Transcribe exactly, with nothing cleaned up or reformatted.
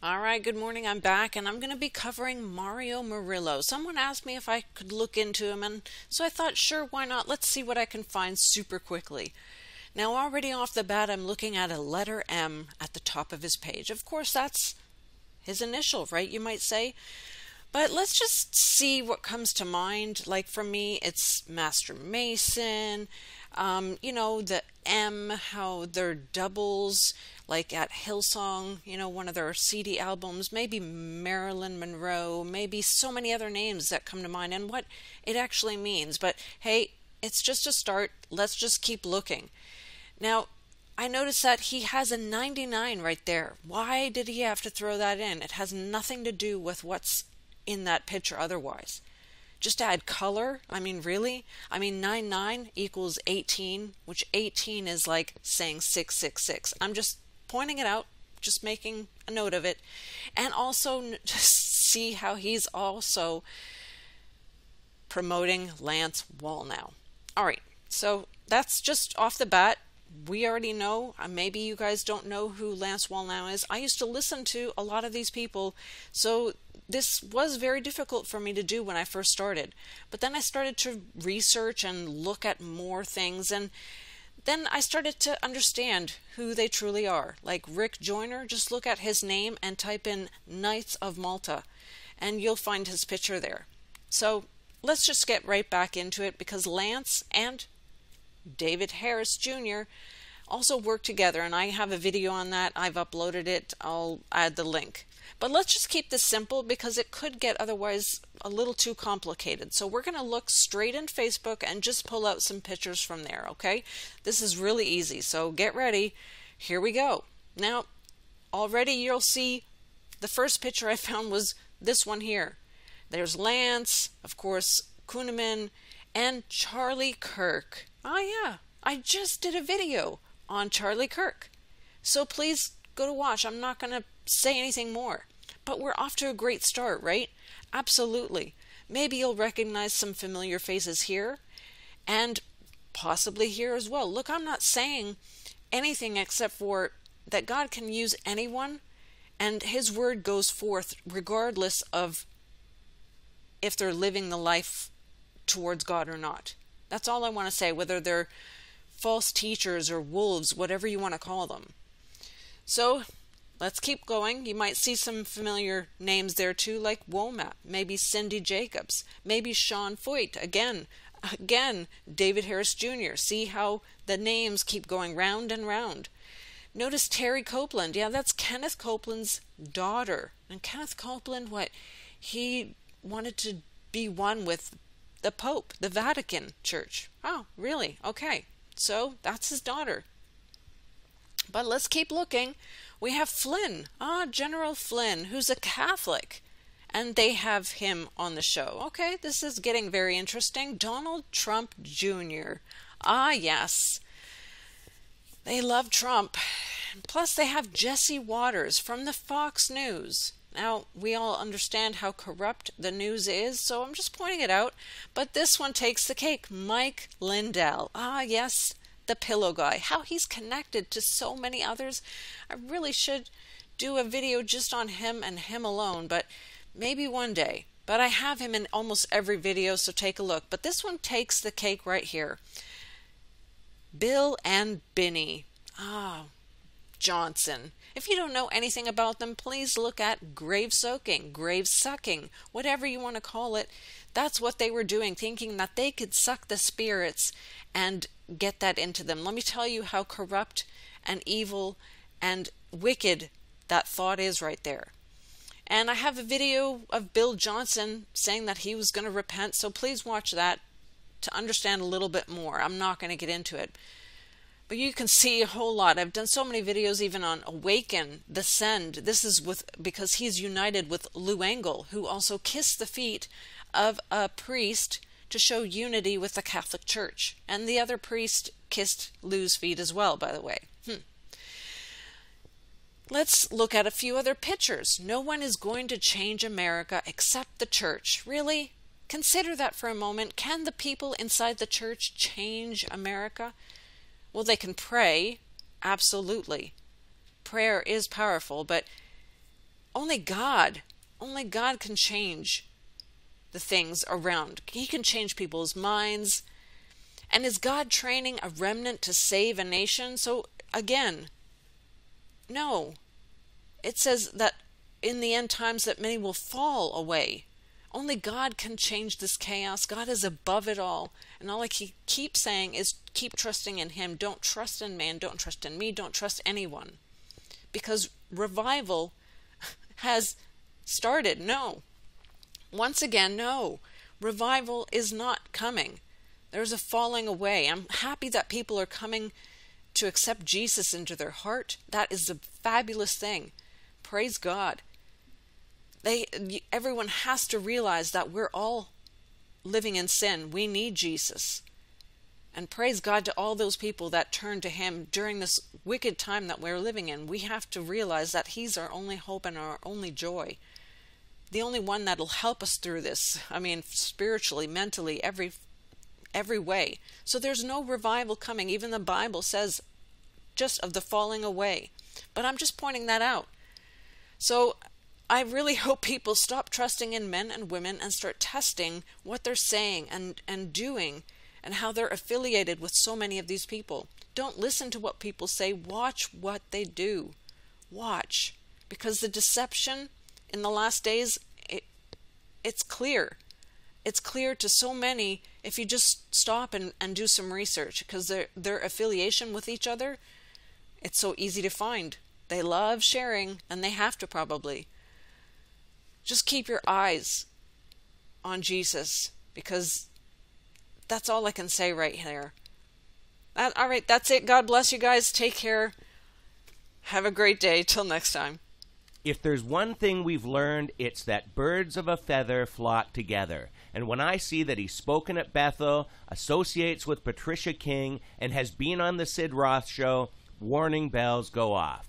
All right, good morning. I'm back, and I'm going to be covering Mario Marillo. Someone asked me if I could look into him, and so I thought, sure, why not? Let's see what I can find super quickly. Now, already off the bat, I'm looking at a letter M at the top of his page. Of course, that's his initial, right, you might say? But let's just see what comes to mind. Like, for me, it's Master Mason, um, you know, the M, how they're doubles, like at Hillsong, you know, one of their C D albums, maybe Marilyn Monroe, maybe so many other names that come to mind and what it actually means. But hey, it's just a start. Let's just keep looking. Now, I noticed that he has a ninety-nine right there. Why did he have to throw that in? It has nothing to do with what's in that picture otherwise. Just add color. I mean, really? I mean, ninety-nine equals eighteen, which eighteen is like saying six six six. I'm just pointing it out, just making a note of it, and also just see how he's also promoting Lance Wallnau. All right, so that's just off the bat. We already know, maybe you guys don't know who Lance Wallnau is. I used to listen to a lot of these people, so this was very difficult for me to do when I first started. But then I started to research and look at more things, and then I started to understand who they truly are. Like Rick Joyner, just look at his name and type in Knights of Malta, and you'll find his picture there. So let's just get right back into it, because Lance and David Harris Junior also work together, and I have a video on that. I've uploaded it. I'll add the link. But let's just keep this simple, because it could get otherwise a little too complicated. So we're going to look straight in Facebook and just pull out some pictures from there, okay? This is really easy, so get ready. Here we go. Now, already you'll see the first picture I found was this one here. There's Lance, of course, Kuhneman, and Charlie Kirk. Oh yeah, I just did a video on Charlie Kirk, so please go to watch. I'm not going to say anything more, but we're off to a great start, right? Absolutely. Maybe you'll recognize some familiar faces here, and possibly here as well. Look, I'm not saying anything except for that God can use anyone, and his word goes forth regardless of if they're living the life towards God or not. That's all I want to say, whether they're false teachers or wolves, whatever you want to call them. So let's keep going. You might see some familiar names there too, like Womack, maybe Cindy Jacobs, maybe Sean Feucht. Again, again, David Harris Junior See how the names keep going round and round. Notice Terry Copeland. Yeah, that's Kenneth Copeland's daughter. And Kenneth Copeland, what? He wanted to be one with the Pope, the Vatican Church. Oh, really? Okay. So that's his daughter. But let's keep looking. We have Flynn. Ah, General Flynn, who's a Catholic. And they have him on the show. Okay, this is getting very interesting. Donald Trump Junior Ah, yes. They love Trump. Plus, they have Jesse Waters from the Fox News. Now, we all understand how corrupt the news is, so I'm just pointing it out. But this one takes the cake. Mike Lindell. Ah, yes, the pillow guy. How he's connected to so many others. I really should do a video just on him and him alone, but maybe one day. But I have him in almost every video, so take a look. But this one takes the cake right here. Bill and Binny. Ah, Johnson. If you don't know anything about them, please look at grave soaking, grave sucking, whatever you want to call it. That's what they were doing, thinking that they could suck the spirits and get that into them. Let me tell you how corrupt and evil and wicked that thought is right there. And I have a video of Bill Johnson saying that he was going to repent, so please watch that to understand a little bit more. I'm not going to get into it. But you can see a whole lot. I've done so many videos even on Awaken The Send. This is with because he's united with Lou Engel, who also kissed the feet of a priest to show unity with the Catholic Church. And the other priest kissed Lou's feet as well, by the way. Hmm. Let's look at a few other pictures. No one is going to change America except the church. Really? Consider that for a moment. Can the people inside the church change America? Well, they can pray, absolutely. Prayer is powerful, but Only God, only God can change the things around. He can change people's minds. And is God training a remnant to save a nation? So again, no. It says that in the end times that many will fall away. Only God can change this chaos. God is above it all. And all I keep saying is keep trusting in him. Don't trust in man. Don't trust in me. Don't trust anyone. Because revival has started. No. Once again, no. Revival is not coming. There's a falling away. I'm happy that people are coming to accept Jesus into their heart. That is a fabulous thing. Praise God. They, everyone has to realize that we're all living in sin. We need Jesus. And praise God to all those people that turn to him during this wicked time that we're living in. We have to realize that he's our only hope and our only joy. The only one that'll help us through this. I mean, spiritually, mentally, every every way. So there's no revival coming. Even the Bible says just of the falling away. But I'm just pointing that out. So I really hope people stop trusting in men and women and start testing what they're saying and, and doing and how they're affiliated with so many of these people. Don't listen to what people say. Watch what they do. Watch. Because the deception in the last days, it, it's clear. It's clear to so many if you just stop and, and do some research, because their, their affiliation with each other, it's so easy to find. They love sharing, and they have to probably. Just keep your eyes on Jesus, because that's all I can say right here. That, all right, that's it. God bless you guys. Take care. Have a great day. Till next time. If there's one thing we've learned, it's that birds of a feather flock together. And when I see that he's spoken at Bethel, associates with Patricia King, and has been on the Sid Roth show, warning bells go off.